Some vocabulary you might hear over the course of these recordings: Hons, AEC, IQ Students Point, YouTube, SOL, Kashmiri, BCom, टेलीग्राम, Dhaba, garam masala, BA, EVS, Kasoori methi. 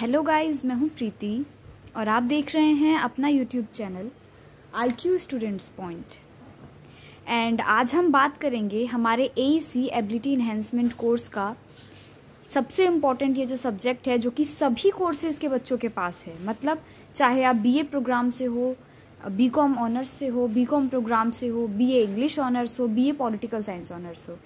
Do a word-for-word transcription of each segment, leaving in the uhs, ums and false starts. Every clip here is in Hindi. हेलो गाइस, मैं हूं प्रीति और आप देख रहे हैं अपना YouTube channel I Q students point. And आज हम बात करेंगे हमारे एईसी एबिलिटी इन्हेंसमेंट कोर्स का सबसे इम्पॉर्टेंट ये जो सब्जेक्ट है, जो कि सभी कोर्सेज़ के बच्चों के पास है। मतलब चाहे आप बीए प्रोग्राम से हो, बीकॉम ऑनर्स से हो, बीकॉम प्रोग्राम से हो, बीए इंग्लिश ऑनर्स हो, बीए पॉलिटिकल साइंस ऑनर्स हो,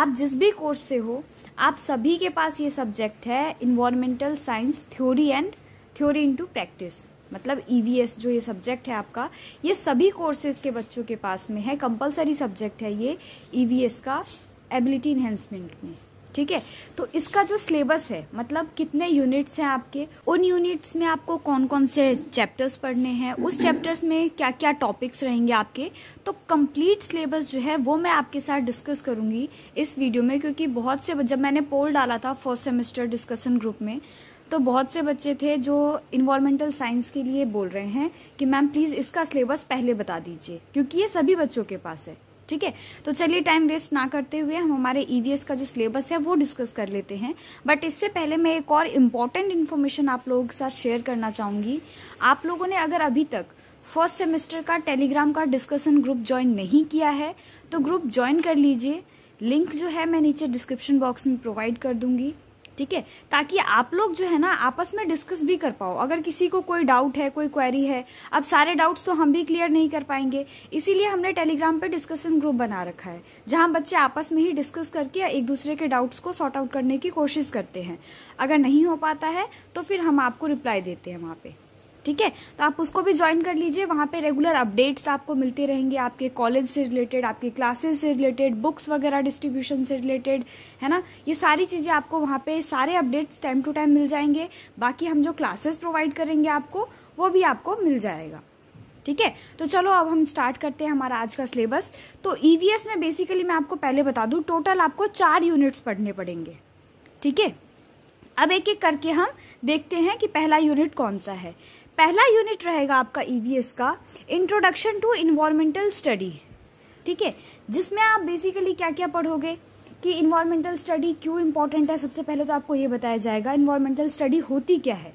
आप जिस भी कोर्स से हो, आप सभी के पास ये सब्जेक्ट है environmental science theory and theory into practice. मतलब ईवीएस जो ये सब्जेक्ट है आपका, ये सभी कोर्सेज के बच्चों के पास में है, कंपलसरी सब्जेक्ट है ये ईवीएस का एबिलिटी इन्हेंसमेंट में। ठीक है, तो इसका जो सिलेबस है, मतलब कितने यूनिट्स हैं आपके, उन यूनिट्स में आपको कौन कौन से चैप्टर्स पढ़ने हैं, उस चैप्टर्स में क्या क्या टॉपिक्स रहेंगे आपके, तो कंप्लीट सिलेबस जो है वो मैं आपके साथ डिस्कस करूंगी इस वीडियो में। क्योंकि बहुत से, जब मैंने पोल डाला था फर्स्ट सेमेस्टर डिस्कशन ग्रुप में, तो बहुत से बच्चे थे जो इन्वायरमेंटल साइंस के लिए बोल रहे हैं कि मैम प्लीज़ इसका सिलेबस पहले बता दीजिए, क्योंकि ये सभी बच्चों के पास है। ठीक है, तो चलिए टाइम वेस्ट ना करते हुए हम हमारे ईवीएस का जो सिलेबस है वो डिस्कस कर लेते हैं। बट इससे पहले मैं एक और इम्पॉर्टेंट इन्फॉर्मेशन आप लोगों के साथ शेयर करना चाहूँगी। आप लोगों ने अगर अभी तक फर्स्ट सेमेस्टर का टेलीग्राम का डिस्कशन ग्रुप ज्वाइन नहीं किया है तो ग्रुप ज्वाइन कर लीजिए। लिंक जो है मैं नीचे डिस्क्रिप्शन बॉक्स में प्रोवाइड कर दूंगी। ठीक है, ताकि आप लोग जो है ना आपस में डिस्कस भी कर पाओ। अगर किसी को कोई डाउट है, कोई क्वेरी है, अब सारे डाउट्स तो हम भी क्लियर नहीं कर पाएंगे, इसीलिए हमने टेलीग्राम पे डिस्कशन ग्रुप बना रखा है, जहां बच्चे आपस में ही डिस्कस करके एक दूसरे के डाउट्स को सॉर्ट आउट करने की कोशिश करते हैं। अगर नहीं हो पाता है तो फिर हम आपको रिप्लाई देते हैं वहाँ पे। ठीक है, तो आप उसको भी ज्वाइन कर लीजिए। वहाँ पे रेगुलर अपडेट्स आपको मिलते रहेंगे, आपके कॉलेज से रिलेटेड, आपकी क्लासेस से रिलेटेड, बुक्स वगैरह डिस्ट्रीब्यूशन से रिलेटेड, है ना, ये सारी चीज़ें आपको वहाँ पे सारे अपडेट्स टाइम टू टाइम मिल जाएंगे। बाकी हम जो क्लासेस प्रोवाइड करेंगे आपको, वो भी आपको मिल जाएगा। ठीक है, तो चलो अब हम स्टार्ट करते हैं हमारा आज का सिलेबस। तो ईवीएस में बेसिकली मैं आपको पहले बता दूँ, टोटल आपको चार यूनिट्स पढ़ने पड़ेंगे। ठीक है, अब एक एक करके हम देखते हैं कि पहला यूनिट कौन सा है। पहला यूनिट रहेगा आपका ईवीएस का इंट्रोडक्शन टू इन्वायरमेंटल स्टडी। ठीक है, जिसमें आप बेसिकली क्या क्या पढ़ोगे कि इन्वायरमेंटल स्टडी क्यों इम्पोर्टेंट है। सबसे पहले तो आपको ये बताया जाएगा इन्वायरमेंटल स्टडी होती क्या है।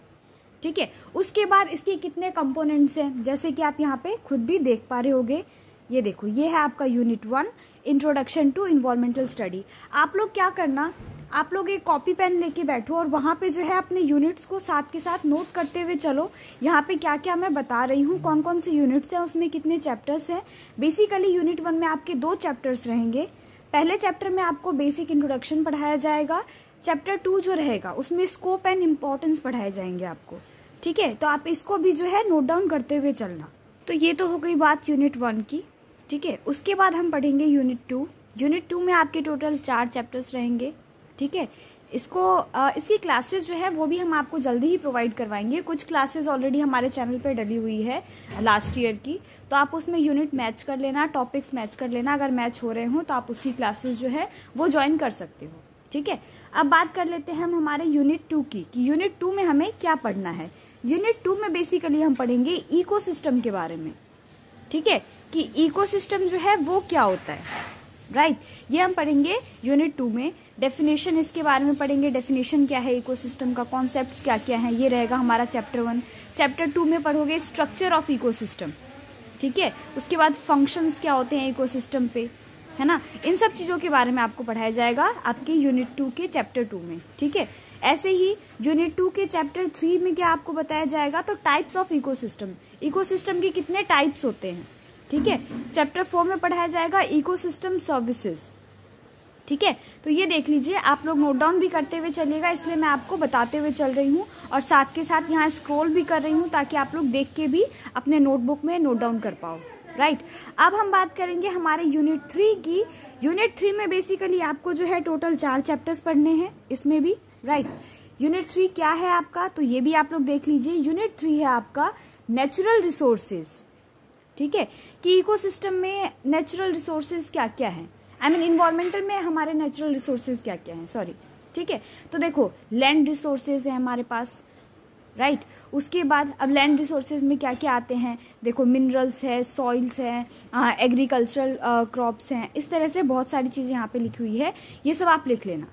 ठीक है, उसके बाद इसके कितने कंपोनेंट्स हैं, जैसे कि आप यहाँ पे खुद भी देख पा रहे होगे। ये देखो, ये है आपका unit one introduction to environmental study. आप लोग क्या करना, आप लोग एक कॉपी पेन लेके बैठो और वहाँ पे जो है अपने यूनिट्स को साथ के साथ नोट करते हुए चलो। यहाँ पे क्या क्या मैं बता रही हूँ, कौन कौन से यूनिट्स हैं, उसमें कितने चैप्टर्स हैं। बेसिकली यूनिट वन में आपके दो चैप्टर्स रहेंगे। पहले चैप्टर में आपको बेसिक इंट्रोडक्शन पढ़ाया जाएगा। चैप्टर टू जो रहेगा उसमें स्कोप एंड इम्पोर्टेंस पढ़ाए जाएंगे आपको। ठीक है, तो आप इसको भी जो है नोट डाउन करते हुए चलना। तो ये तो हो गई बात यूनिट वन की। ठीक है, उसके बाद हम पढ़ेंगे यूनिट टू। यूनिट टू में आपके टोटल चार चैप्टर्स रहेंगे। ठीक है, इसको आ, इसकी क्लासेस जो है वो भी हम आपको जल्दी ही प्रोवाइड करवाएंगे। कुछ क्लासेस ऑलरेडी हमारे चैनल पे डली हुई है लास्ट ईयर की, तो आप उसमें यूनिट मैच कर लेना, टॉपिक्स मैच कर लेना। अगर मैच हो रहे हो तो आप उसकी क्लासेस जो है वो ज्वाइन कर सकते हो। ठीक है, अब बात कर लेते हैं हम हमारे यूनिट टू की कि यूनिट टू में हमें क्या पढ़ना है। यूनिट टू में बेसिकली हम पढ़ेंगे इकोसिस्टम के बारे में। ठीक है, कि इकोसिस्टम जो है वो क्या होता है, राइट right. ये हम पढ़ेंगे यूनिट टू में। डेफिनेशन इसके बारे में पढ़ेंगे, डेफिनेशन क्या है इकोसिस्टम का, कॉन्सेप्ट्स क्या क्या हैं, ये रहेगा हमारा चैप्टर वन। चैप्टर टू में पढ़ोगे स्ट्रक्चर ऑफ इकोसिस्टम। ठीक है, उसके बाद फंक्शंस क्या होते हैं इकोसिस्टम पे, है ना, इन सब चीज़ों के बारे में आपको पढ़ाया जाएगा आपके यूनिट टू के चैप्टर टू में। ठीक है, ऐसे ही यूनिट टू के चैप्टर थ्री में क्या आपको बताया जाएगा, तो टाइप्स ऑफ इकोसिस्टम, इकोसिस्टम के कितने टाइप्स होते हैं। ठीक है, चैप्टर फोर में पढ़ाया जाएगा इकोसिस्टम सर्विसेज। ठीक है, तो ये देख लीजिए, आप लोग नोट डाउन भी करते हुए चलिएगा, इसलिए मैं आपको बताते हुए चल रही हूँ और साथ के साथ यहाँ स्क्रॉल भी कर रही हूँ ताकि आप लोग देख के भी अपने नोटबुक में नोट डाउन कर पाओ। राइट, अब हम बात करेंगे हमारे यूनिट थ्री की। यूनिट थ्री में बेसिकली आपको जो है टोटल चार चैप्टर्स पढ़ने हैं इसमें भी। राइट, यूनिट थ्री क्या है आपका, तो ये भी आप लोग देख लीजिए। यूनिट थ्री है आपका नेचुरल रिसोर्सेज। ठीक है, कि इकोसिस्टम में नेचुरल रिसोर्सेज क्या क्या है, आई मीन इन्वायरमेंटल में हमारे नेचुरल रिसोर्सेज क्या क्या हैं, सॉरी। ठीक है, तो देखो लैंड रिसोर्सेज हैं हमारे पास, राइट right? उसके बाद अब लैंड रिसोर्सेज में क्या क्या आते हैं, देखो मिनरल्स है, सॉइल्स हैं, एग्रीकल्चरल क्रॉप्स हैं, इस तरह से बहुत सारी चीज़ें यहाँ पे लिखी हुई है, ये सब आप लिख लेना।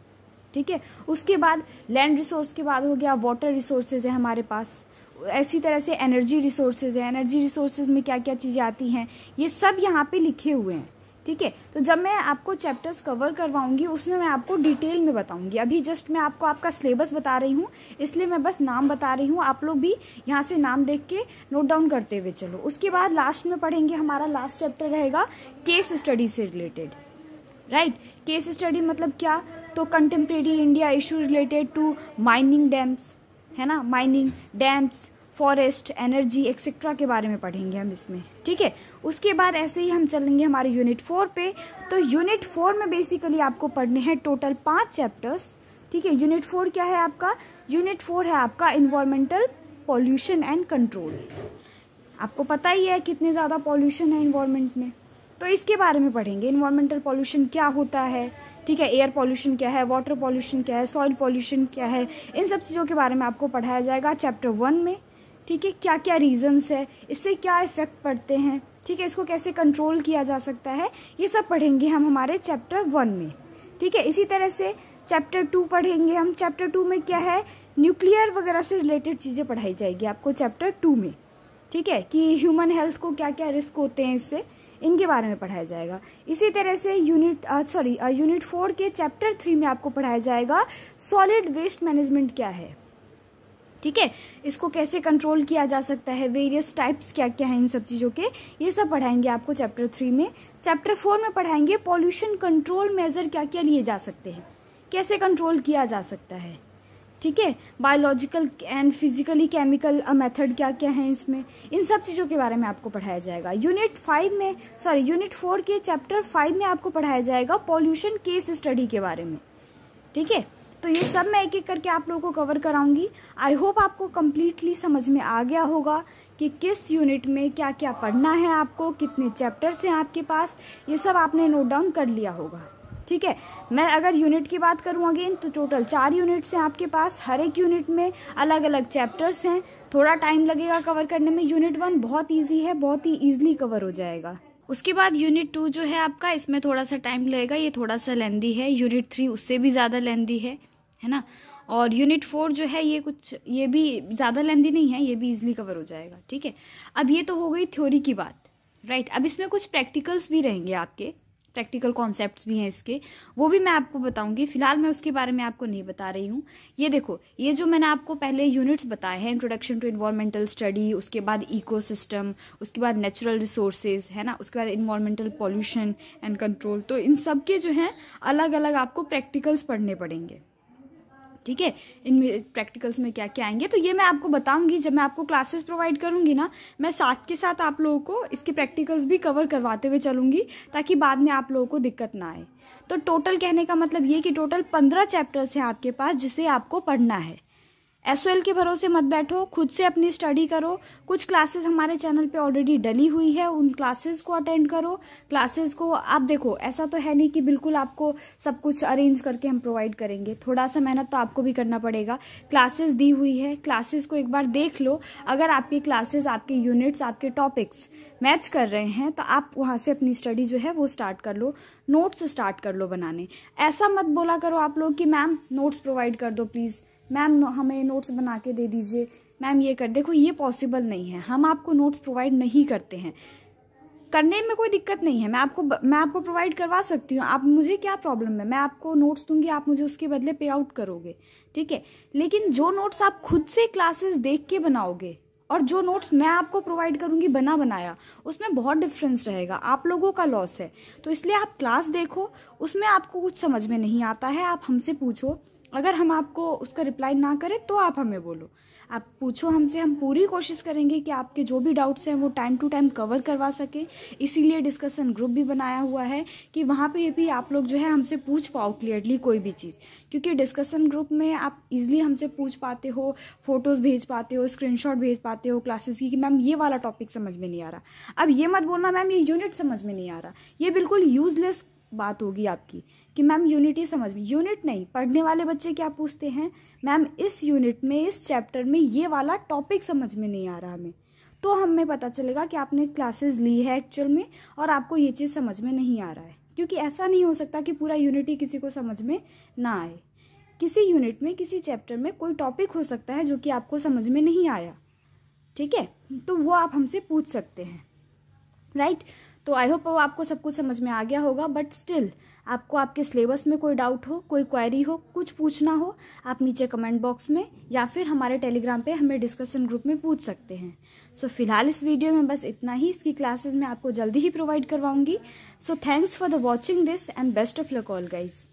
ठीक है। उसके बाद लैंड रिसोर्स के बाद हो गया वाटर रिसोर्सेज है हमारे पास, ऐसी तरह से एनर्जी रिसोर्सेज है। एनर्जी रिसोर्सेज में क्या क्या चीज़ें आती हैं ये सब यहाँ पे लिखे हुए हैं, ठीक है। तो जब मैं आपको चैप्टर्स कवर करवाऊंगी उसमें मैं आपको डिटेल में बताऊंगी। अभी जस्ट मैं आपको आपका सिलेबस बता रही हूँ, इसलिए मैं बस नाम बता रही हूँ, आप लोग भी यहाँ से नाम देख के नोट डाउन करते हुए चलो। उसके बाद लास्ट में पढ़ेंगे, हमारा लास्ट चैप्टर रहेगा केस स्टडी से रिलेटेड, राइट। केस स्टडी मतलब क्या, तो contemporary India issue related to mining dams, है ना, mining dams forest energy etcetera के बारे में पढ़ेंगे हम इसमें, ठीक है। उसके बाद ऐसे ही हम चलेंगे हमारे यूनिट फोर पे। तो यूनिट फोर में बेसिकली आपको पढ़ने हैं टोटल पांच चैप्टर्स, ठीक है। यूनिट फोर क्या है आपका, यूनिट फोर है आपका इन्वायरमेंटल पॉल्यूशन एंड कंट्रोल। आपको पता ही है कितने ज़्यादा पॉल्यूशन है इन्वायरमेंट में, तो इसके बारे में पढ़ेंगे। इन्वायरमेंटल पॉल्यूशन क्या होता है, ठीक है, एयर पॉल्यूशन क्या है, वाटर पॉल्यूशन क्या है, सॉइल पॉल्यूशन क्या है, इन सब चीज़ों के बारे में आपको पढ़ाया जाएगा चैप्टर वन में, ठीक है। क्या क्या रीजंस है, इससे क्या इफेक्ट पड़ते हैं, ठीक है, इसको कैसे कंट्रोल किया जा सकता है, ये सब पढ़ेंगे हम हमारे चैप्टर वन में, ठीक है। इसी तरह से चैप्टर टू पढ़ेंगे हम। चैप्टर टू में क्या है, न्यूक्लियर वगैरह से रिलेटेड चीज़ें पढ़ाई जाएगी आपको चैप्टर टू में, ठीक है, कि ह्यूमन हेल्थ को क्या क्या रिस्क होते हैं इससे, इनके बारे में पढ़ाया जाएगा। इसी तरह से यूनिट सॉरी यूनिट फोर के चैप्टर थ्री में आपको पढ़ाया जाएगा सॉलिड वेस्ट मैनेजमेंट क्या है, ठीक है, इसको कैसे कंट्रोल किया जा सकता है, वेरियस टाइप्स क्या क्या हैं इन सब चीज़ों के, ये सब पढ़ाएंगे आपको चैप्टर थ्री में। चैप्टर फोर में पढ़ाएंगे पॉल्यूशन कंट्रोल मेजर क्या क्या लिए जा सकते हैं, कैसे कंट्रोल किया जा सकता है, ठीक है, biological and physically chemical method क्या क्या है इसमें, इन सब चीज़ों के बारे में आपको पढ़ाया जाएगा। यूनिट फाइव में सॉरी यूनिट फोर के चैप्टर फाइव में आपको पढ़ाया जाएगा पॉल्यूशन केस स्टडी के बारे में, ठीक है। तो ये सब मैं एक एक करके आप लोगों को कवर कराऊंगी। आई होप आपको कम्प्लीटली समझ में आ गया होगा कि किस यूनिट में क्या क्या पढ़ना है आपको, कितने चैप्टर्स हैं आपके पास, ये सब आपने नोट डाउन कर लिया होगा, ठीक है। मैं अगर यूनिट की बात करूँ अगेन तो टोटल चार यूनिट्स हैं आपके पास, हर एक यूनिट में अलग अलग चैप्टर्स हैं, थोड़ा टाइम लगेगा कवर करने में। यूनिट वन बहुत ईजी है, बहुत ही ईजिली कवर हो जाएगा। उसके बाद यूनिट टू जो है आपका, इसमें थोड़ा सा टाइम लगेगा, ये थोड़ा सा लेंदी है। यूनिट थ्री उससे भी ज़्यादा लेंदी है, है ना। और यूनिट फोर जो है ये कुछ ये भी ज़्यादा लेंदी नहीं है, ये भी इजीली कवर हो जाएगा, ठीक है। अब ये तो हो गई थ्योरी की बात, राइट। अब इसमें कुछ प्रैक्टिकल्स भी रहेंगे आपके, प्रैक्टिकल कॉन्सेप्ट्स भी हैं इसके, वो भी मैं आपको बताऊंगी। फिलहाल मैं उसके बारे में आपको नहीं बता रही हूँ। ये देखो, ये जो मैंने आपको पहले यूनिट्स बताए हैं, इंट्रोडक्शन टू इन्वायरमेंटल स्टडी, उसके बाद इकोसिस्टम, उसके बाद नेचुरल रिसोर्सेज, है ना, उसके बाद इन्वायरमेंटल पॉल्यूशन एंड कंट्रोल, तो इन सब के जो हैं अलग अलग आपको प्रैक्टिकल्स पढ़ने पड़ेंगे, ठीक है। इन प्रैक्टिकल्स में क्या क्या आएंगे तो ये मैं आपको बताऊंगी। जब मैं आपको क्लासेस प्रोवाइड करूंगी ना, मैं साथ के साथ आप लोगों को इसके प्रैक्टिकल्स भी कवर करवाते हुए चलूंगी, ताकि बाद में आप लोगों को दिक्कत ना आए। तो टोटल कहने का मतलब ये कि टोटल पंद्रह चैप्टर्स हैं आपके पास जिसे आपको पढ़ना है। एसओएल के भरोसे मत बैठो, खुद से अपनी स्टडी करो। कुछ क्लासेस हमारे चैनल पे ऑलरेडी डली हुई है, उन क्लासेस को अटेंड करो। क्लासेस को आप देखो, ऐसा तो है नहीं कि बिल्कुल आपको सब कुछ अरेंज करके हम प्रोवाइड करेंगे, थोड़ा सा मेहनत तो आपको भी करना पड़ेगा। क्लासेस दी हुई है, क्लासेस को एक बार देख लो। अगर आपकी क्लासेस, आपके यूनिट्स, आपके टॉपिक्स मैच कर रहे हैं तो आप वहाँ से अपनी स्टडी जो है वो स्टार्ट कर लो, नोट्स स्टार्ट कर लो बनाने। ऐसा मत बोला करो आप लोग कि मैम नोट्स प्रोवाइड कर दो प्लीज़, मैम हमें नोट्स बना के दे दीजिए, मैम ये कर, देखो ये पॉसिबल नहीं है। हम आपको नोट्स प्रोवाइड नहीं करते हैं, करने में कोई दिक्कत नहीं है। मैं आपको मैं आपको प्रोवाइड करवा सकती हूँ, आप मुझे क्या प्रॉब्लम है, मैं आपको नोट्स दूंगी, आप मुझे उसके बदले पे आउट करोगे, ठीक है। लेकिन जो नोट्स आप खुद से क्लासेस देख के बनाओगे और जो नोट्स मैं आपको प्रोवाइड करूंगी बना बनाया, उसमें बहुत डिफरेंस रहेगा, आप लोगों का लॉस है। तो इसलिए आप क्लास देखो, उसमें आपको कुछ समझ में नहीं आता है आप हमसे पूछो, अगर हम आपको उसका रिप्लाई ना करें तो आप हमें बोलो, आप पूछो हमसे, हम पूरी कोशिश करेंगे कि आपके जो भी डाउट्स हैं वो टाइम टू टाइम कवर करवा सकें। इसीलिए डिस्कशन ग्रुप भी बनाया हुआ है कि वहाँ पे भी आप लोग जो है हमसे पूछ पाओ क्लियरली कोई भी चीज़, क्योंकि डिस्कशन ग्रुप में आप इजीली हमसे पूछ पाते हो, फोटोज़ भेज पाते हो, स्क्रीनशॉट भेज पाते हो क्लासेस की कि मैम ये वाला टॉपिक समझ में नहीं आ रहा। अब ये मत बोलना मैम ये यूनिट समझ में नहीं आ रहा, ये बिल्कुल यूजलेस बात होगी आपकी कि मैम यूनिट ही समझ में, यूनिट नहीं। पढ़ने वाले बच्चे क्या पूछते हैं, मैम इस यूनिट में, इस चैप्टर में ये वाला टॉपिक समझ में नहीं आ रहा हमें, तो हमें पता चलेगा कि आपने क्लासेस ली है एक्चुअल में और आपको ये चीज़ समझ में नहीं आ रहा है। क्योंकि ऐसा नहीं हो सकता कि पूरा यूनिट ही किसी को समझ में ना आए, किसी यूनिट में, किसी चैप्टर में कोई टॉपिक हो सकता है जो कि आपको समझ में नहीं आया, ठीक है, तो वो आप हमसे पूछ सकते हैं, राइट। तो आई होप आपको सब कुछ समझ में आ गया होगा, बट स्टिल आपको आपके सिलेबस में कोई डाउट हो, कोई क्वेरी हो, कुछ पूछना हो, आप नीचे कमेंट बॉक्स में या फिर हमारे टेलीग्राम पे हमें डिस्कशन ग्रुप में पूछ सकते हैं। सो so, फिलहाल इस वीडियो में बस इतना ही। इसकी क्लासेस मैं आपको जल्दी ही प्रोवाइड करवाऊंगी। So thanks for the watching this and best of luck all guys.